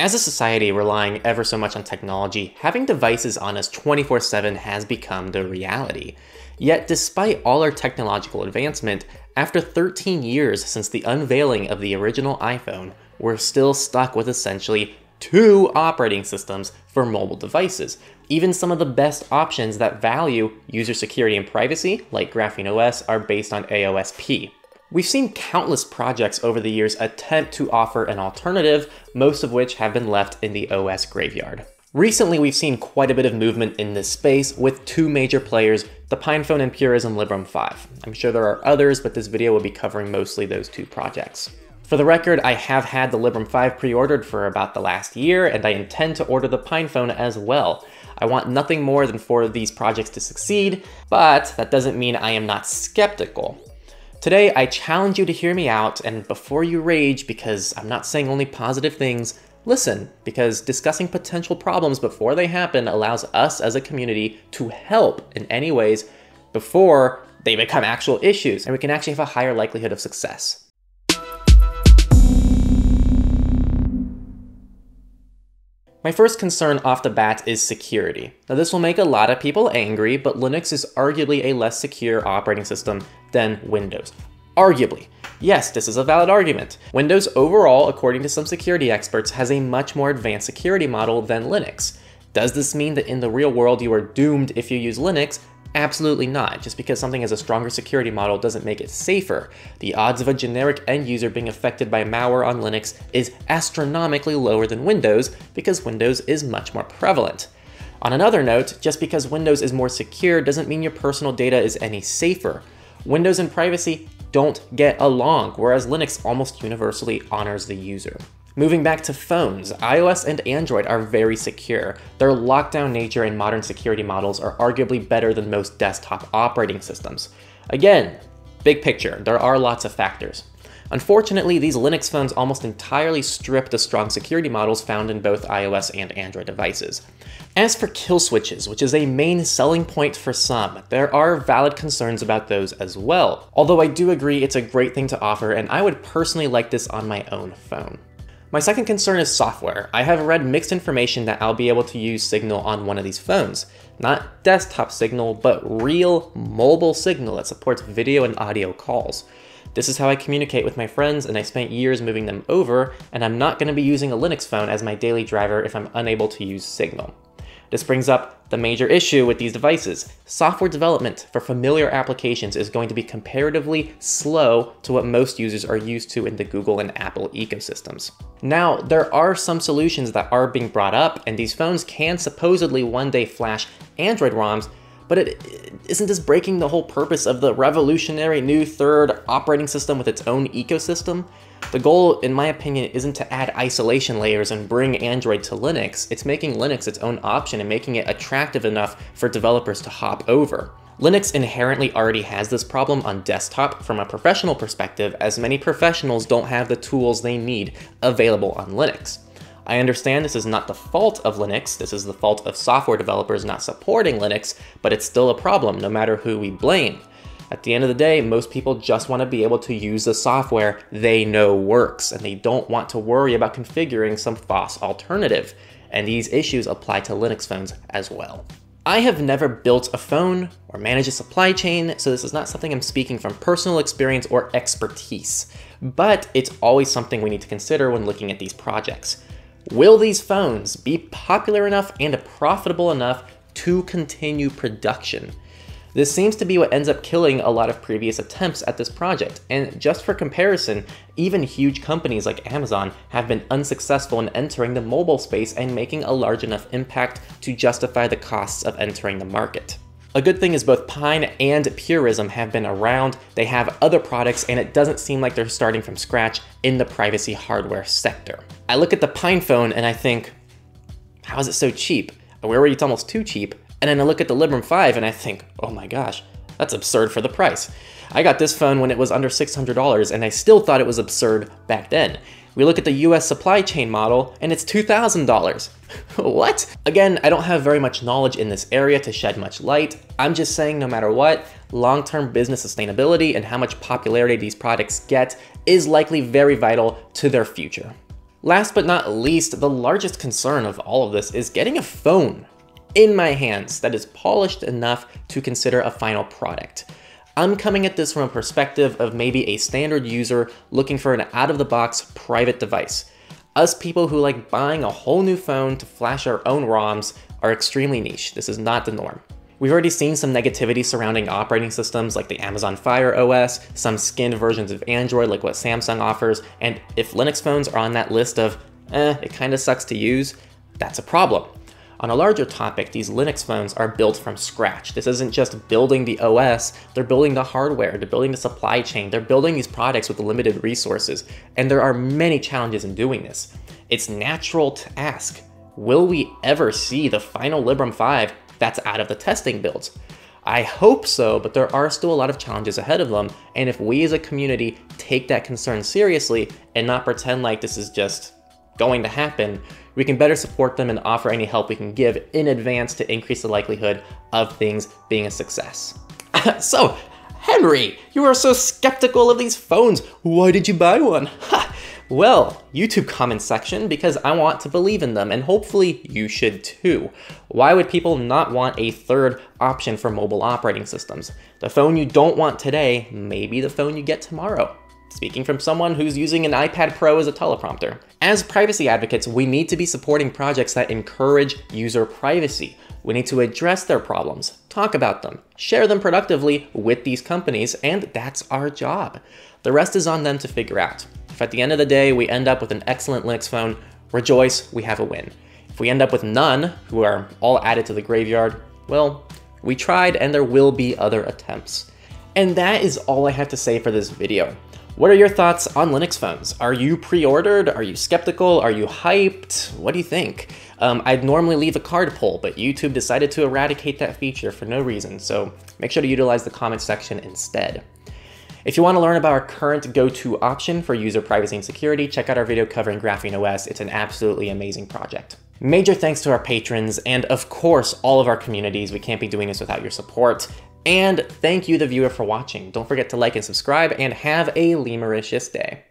As a society relying ever so much on technology, having devices on us 24/7 has become the reality. Yet despite all our technological advancement, after 13 years since the unveiling of the original iPhone, we're still stuck with essentially two operating systems for mobile devices. Even some of the best options that value user security and privacy, like GrapheneOS, are based on AOSP. We've seen countless projects over the years attempt to offer an alternative, most of which have been left in the OS graveyard. Recently, we've seen quite a bit of movement in this space with two major players, the PinePhone and Purism Librem 5. I'm sure there are others, but this video will be covering mostly those two projects. For the record, I have had the Librem 5 pre-ordered for about the last year, and I intend to order the PinePhone as well. I want nothing more than for these projects to succeed, but that doesn't mean I am not skeptical. Today, I challenge you to hear me out, and before you rage, because I'm not saying only positive things, listen, because discussing potential problems before they happen allows us as a community to help in any ways before they become actual issues, and we can actually have a higher likelihood of success. My first concern off the bat is security. Now this will make a lot of people angry, but Linux is arguably a less secure operating system than Windows. Arguably. Yes, this is a valid argument. Windows overall, according to some security experts, has a much more advanced security model than Linux. Does this mean that in the real world you are doomed if you use Linux? Absolutely not. Just because something has a stronger security model doesn't make it safer. The odds of a generic end user being affected by malware on Linux is astronomically lower than Windows because Windows is much more prevalent. On another note, just because Windows is more secure doesn't mean your personal data is any safer. Windows and privacy don't get along, whereas Linux almost universally honors the user. Moving back to phones, iOS and Android are very secure. Their lockdown nature and modern security models are arguably better than most desktop operating systems. Again, big picture, there are lots of factors. Unfortunately, these Linux phones almost entirely strip the strong security models found in both iOS and Android devices. As for kill switches, which is a main selling point for some, there are valid concerns about those as well. Although I do agree it's a great thing to offer, and I would personally like this on my own phone. My second concern is software. I have read mixed information that I'll be able to use Signal on one of these phones. Not desktop Signal, but real mobile Signal that supports video and audio calls. This is how I communicate with my friends, and I spent years moving them over, and I'm not going to be using a Linux phone as my daily driver if I'm unable to use Signal. This brings up the major issue with these devices. Software development for familiar applications is going to be comparatively slow to what most users are used to in the Google and Apple ecosystems. Now, there are some solutions that are being brought up, and these phones can supposedly one day flash Android ROMs, but isn't this breaking the whole purpose of the revolutionary new third operating system with its own ecosystem? The goal, in my opinion, isn't to add isolation layers and bring Android to Linux. It's making Linux its own option and making it attractive enough for developers to hop over. Linux inherently already has this problem on desktop from a professional perspective, as many professionals don't have the tools they need available on Linux. I understand this is not the fault of Linux, this is the fault of software developers not supporting Linux, but it's still a problem no matter who we blame. At the end of the day, most people just want to be able to use the software they know works, and they don't want to worry about configuring some false alternative. And these issues apply to Linux phones as well. I have never built a phone or managed a supply chain, so this is not something I'm speaking from personal experience or expertise. But it's always something we need to consider when looking at these projects. Will these phones be popular enough and profitable enough to continue production? This seems to be what ends up killing a lot of previous attempts at this project, and just for comparison, even huge companies like Amazon have been unsuccessful in entering the mobile space and making a large enough impact to justify the costs of entering the market. A good thing is both Pine and Purism have been around, they have other products, and it doesn't seem like they're starting from scratch in the privacy hardware sector. I look at the PinePhone and I think, how is it so cheap? Where were it's almost too cheap. And then I look at the Librem 5 and I think, oh my gosh, that's absurd for the price. I got this phone when it was under $600 and I still thought it was absurd back then. We look at the US supply chain model and it's $2,000. What? Again, I don't have very much knowledge in this area to shed much light. I'm just saying no matter what, long-term business sustainability and how much popularity these products get is likely very vital to their future. Last but not least, the largest concern of all of this is getting a phone in my hands that is polished enough to consider a final product. I'm coming at this from a perspective of maybe a standard user looking for an out-of-the-box private device. Us people who like buying a whole new phone to flash our own ROMs are extremely niche. This is not the norm. We've already seen some negativity surrounding operating systems like the Amazon Fire OS, some skinned versions of Android like what Samsung offers, and if Linux phones are on that list of, it kinda sucks to use, that's a problem. On a larger topic, these Linux phones are built from scratch. This isn't just building the OS, they're building the hardware, they're building the supply chain, they're building these products with limited resources, and there are many challenges in doing this. It's natural to ask, will we ever see the final Librem 5 that's out of the testing builds? I hope so, but there are still a lot of challenges ahead of them, and if we as a community take that concern seriously and not pretend like this is just going to happen, we can better support them and offer any help we can give in advance to increase the likelihood of things being a success. So, Henry, you are so skeptical of these phones. Why did you buy one? Ha! Well, YouTube comment section, because I want to believe in them, and hopefully you should too. Why would people not want a third option for mobile operating systems? The phone you don't want today may be the phone you get tomorrow. Speaking from someone who's using an iPad Pro as a teleprompter. As privacy advocates, we need to be supporting projects that encourage user privacy. We need to address their problems, talk about them, share them productively with these companies, and that's our job. The rest is on them to figure out. If at the end of the day, we end up with an excellent Linux phone, rejoice, we have a win. If we end up with none, who are all added to the graveyard, well, we tried and there will be other attempts. And that is all I have to say for this video. What are your thoughts on Linux phones? Are you pre-ordered? Are you skeptical? Are you hyped? What do you think? I'd normally leave a card poll, but YouTube decided to eradicate that feature for no reason, so make sure to utilize the comment section instead. If you want to learn about our current go-to option for user privacy and security, check out our video covering GrapheneOS. It's an absolutely amazing project. Major thanks to our patrons and, of course, all of our communities. We can't be doing this without your support. And thank you, the viewer, for watching. Don't forget to like and subscribe, and have a limericious day.